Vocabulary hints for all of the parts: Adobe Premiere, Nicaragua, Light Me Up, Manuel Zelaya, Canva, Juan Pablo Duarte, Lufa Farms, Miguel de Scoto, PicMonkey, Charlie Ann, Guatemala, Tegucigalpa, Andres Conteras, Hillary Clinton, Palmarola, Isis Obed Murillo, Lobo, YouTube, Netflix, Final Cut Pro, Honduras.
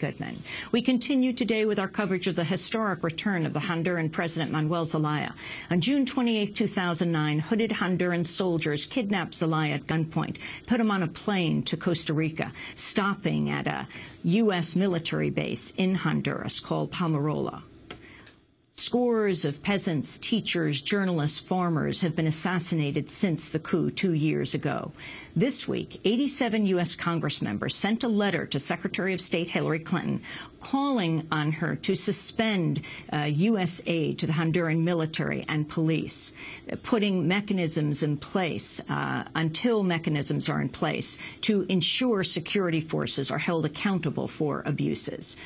Goodman. We continue today with our coverage of the historic return of the Honduran President Manuel Zelaya. On June 28, 2009, hooded Honduran soldiers kidnapped Zelaya at gunpoint, put him on a plane to Costa Rica, stopping at a U.S. military base in Honduras called Palmarola. Scores of peasants, teachers, journalists, farmers have been assassinated since the coup 2 years ago. This week, 87 U.S. Congress members sent a letter to Secretary of State Hillary Clinton calling on her to suspend U.S. aid to the Honduran military and police, putting mechanisms in place until mechanisms are in place to ensure security forces are held accountable for abuses.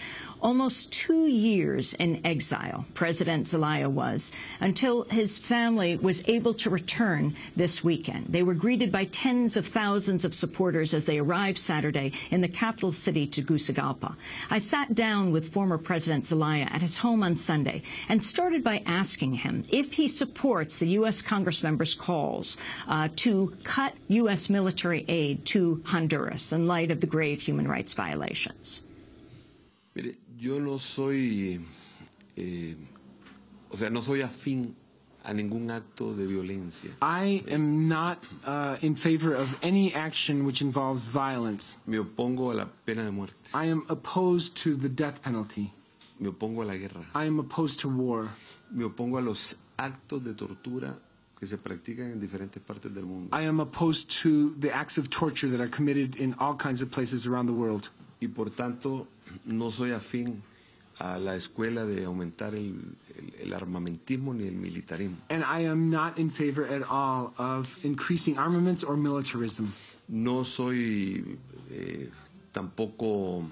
Almost 2 years in exile, President Zelaya was, until his family was able to return this weekend. They were greeted by tens of thousands of supporters as they arrived Saturday in the capital city, Tegucigalpa. I sat down with former President Zelaya at his home on Sunday and started by asking him if he supports the U.S. Congressmembers' calls to cut U.S. military aid to Honduras in light of the grave human rights violations. Yo no soy, o sea, no soy afín a ningún acto de violencia. I am not in favor of any action which involves violence. Me opongo a la pena de muerte. I am opposed to the death penalty. Me opongo a la guerra. I am opposed to war. Me opongo a los actos de tortura que se practican en diferentes partes del mundo. I am opposed to the acts of torture that are committed in all kinds of places around the world. Y por tanto, no soy afín a la escuela de aumentar el armamentismo ni el militarismo. And I am not in favor at all of increasing armaments or militarism. No soy tampoco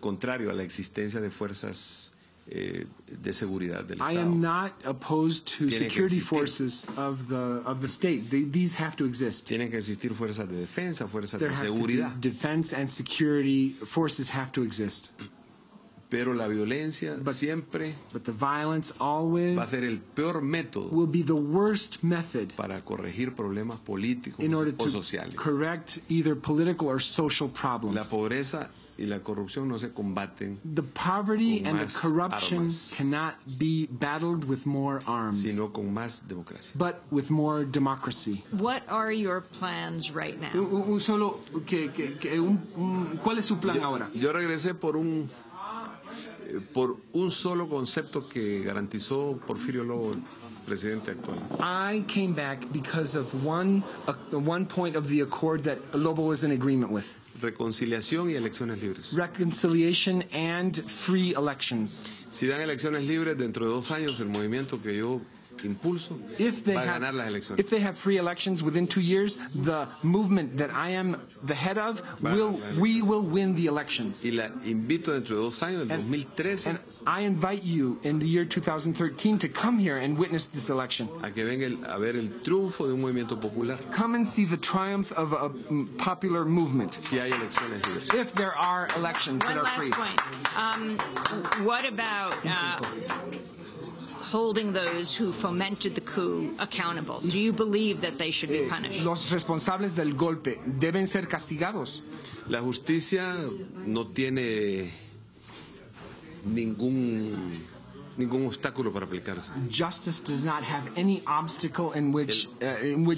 contrario a la existencia de fuerzas de seguridad del Estado. I am not opposed to security forces of the state. These have to exist. Tienen que existir fuerzas de defensa, fuerzas de seguridad. Defense and security forces have to exist. Pero la violencia siempre the violence always va a ser el peor método will be the worst method para corregir problemas políticos o sociales. Correct either political or social problems. La pobreza y la corrupción no se combaten. The poverty and the corruption cannot be battled with more arms, sino con más democracia. But with more democracy. What are your plans right now? ¿Cuál es su plan ahora? Yo regresé por un solo concepto que garantizó Porfirio Lobo, presidente actual. I came back because of one point of the accord that Lobo was in agreement with. Reconciliación y elecciones libres. Reconciliation and free elections. Si dan elecciones libres dentro de 2 años, el movimiento que yo impulso va a ganar las elecciones. If they have free elections within 2 years, the movement that I am the head of will win the elections. Y la invito dentro de 2 años, en 2013. And I invite you in the year 2013 to come here and witness this election. A que venga a ver el triunfo de un movimiento popular. Come and see the triumph of a popular movement. Si hay elecciones libres. If there are elections that are free. One last point. What about holding those who fomented the coup accountable? Do you believe that they should be punished? Los responsables del golpe deben ser castigados. La justicia no tiene ningún obstáculo para aplicarse. Justice does not have any obstacle in which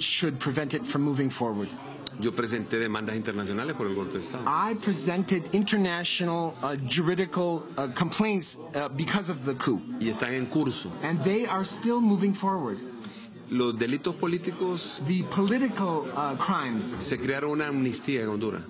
should prevent it from moving forward. Yo presenté demandas internacionales por el golpe de Estado. I presented international juridical complaints because of the coup. Y están en curso. And they are still moving forward. Los delitos políticos, the political crimes, se crearon una amnistía en Honduras.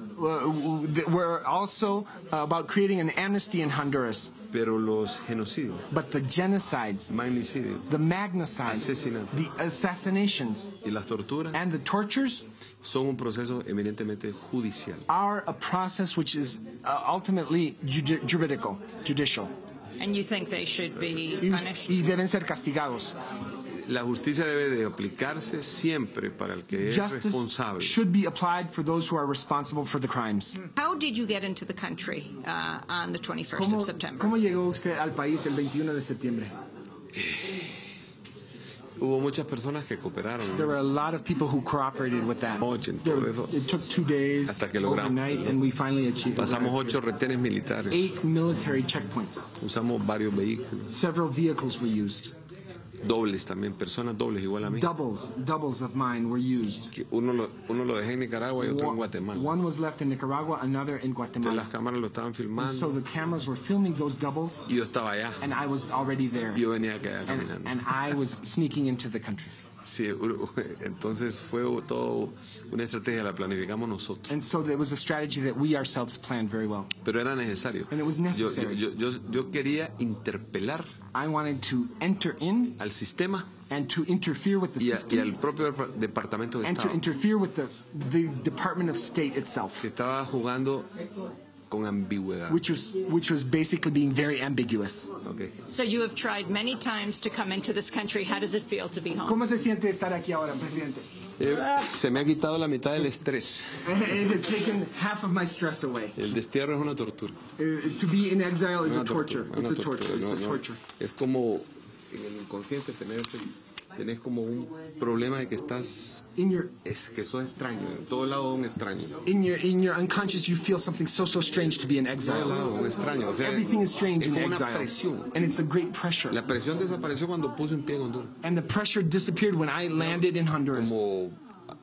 We're also about creating an amnesty in Honduras. Pero los genocidios, but the genocides, magnicidios, the magnicides, the assassinations, y las torturas, and the tortures, son un proceso eminentemente judicial. Are a process which is ultimately judicial. And you think they should be punished? Y deben ser castigados. La justicia debe de aplicarse siempre para el que es responsable. Should be applied for those who are responsible for the crimes. How did you get into the country on the 21st of September? ¿Cómo llegó usted al país el 21 de septiembre? Hubo muchas personas que cooperaron. There were a lot of people who cooperated with that. 80 de esos. It took 2 days hasta que logramos. Overnight, and we finally achieved. Pasamos 8 retenes militares. 8 military checkpoints. Usamos varios vehículos. Several vehicles were used. Dobles también, personas dobles igual a mí. Doubles of mine were used. Que uno lo dejé en Nicaragua y otro en Guatemala. One was left in Nicaragua, another in Guatemala. Las cámaras lo estaban filmando. So the cameras were filming those doubles. Y yo estaba allá. And I was already there. Yo venía acá caminando. And I was sneaking into the country. Sí, entonces fue todo una estrategia, la planificamos nosotros. And so it was a strategy that we ourselves planned very well. Pero era necesario. And it was necessary. Yo quería interpelar. I wanted to enter in al sistema and to interfere with the system. Y al propio departamento de Estado. And to interfere with the Department of State itself. Que estaba jugando con ambigüedad. Which was basically being very ambiguous. Okay. So you have tried many times to come into this country. How does it feel to be home? ¿Cómo se siente estar aquí ahora, presidente? Se me ha quitado la mitad del estrés. It has taken half of my stress away. El destierro es una tortura. To be in exile is a torture. It's a torture. It's a torture. Es como en el inconsciente tenés como un problema de que estás es que sos extraño, en todo lado un extraño. In your unconscious you feel something so strange to be in exile. Un extraño, o sea, everything is strange in exile. Presión. And it's a great pressure. La presión desapareció cuando puse un pie en Honduras. And the pressure disappeared when I landed in Honduras. Como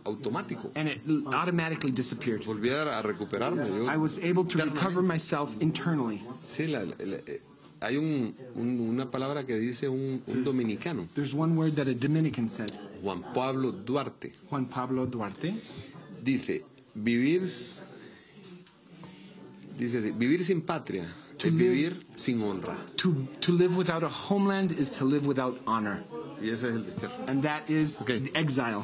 automático. And it automatically disappeared. Volví a recuperarme. Yo, I was able to recover myself internally. Sí, hay una palabra que dice un dominicano. There's one word that a Dominican says. Juan Pablo Duarte. Juan Pablo Duarte dice vivir sin patria es vivir sin honra. To live without a homeland is to live without honor. Y ese es el destierro. And that is exile.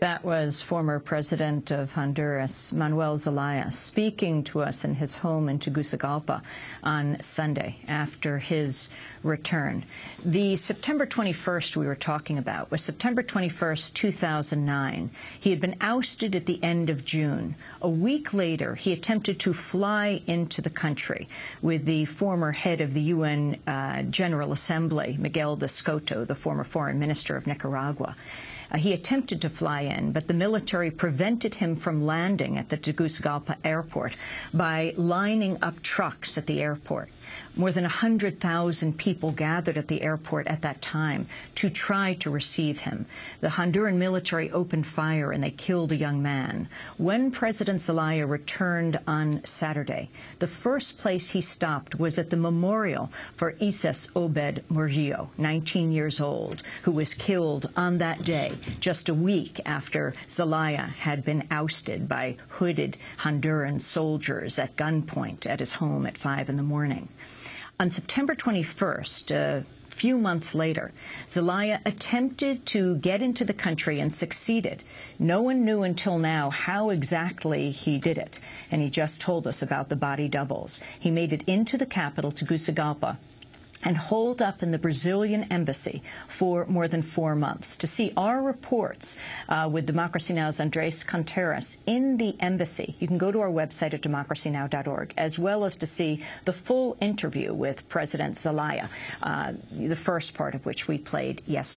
That was former President of Honduras, Manuel Zelaya, speaking to us in his home in Tegucigalpa on Sunday after his return. The September 21st we were talking about was September 21st, 2009. He had been ousted at the end of June. A week later, he attempted to fly into the country with the former head of the UN General Assembly, Miguel de Scoto, the former foreign minister of Nicaragua. He attempted to fly in, but the military prevented him from landing at the Tegucigalpa airport by lining up trucks at the airport. More than 100,000 people gathered at the airport at that time to try to receive him. The Honduran military opened fire and they killed a young man. When President Zelaya returned on Saturday, the first place he stopped was at the memorial for Isis Obed Murillo, 19 years old, who was killed on that day, just a week after Zelaya had been ousted by hooded Honduran soldiers at gunpoint at his home at 5 in the morning. On September 21st, a few months later, Zelaya attempted to get into the country and succeeded. No one knew until now how exactly he did it, and he just told us about the body doubles. He made it into the capital, Tegucigalpa, and holed up in the Brazilian embassy for more than 4 months. To see our reports with Democracy Now!'s Andres Conteras in the embassy, you can go to our website at democracynow.org, as well as to see the full interview with President Zelaya, the first part of which we played yesterday.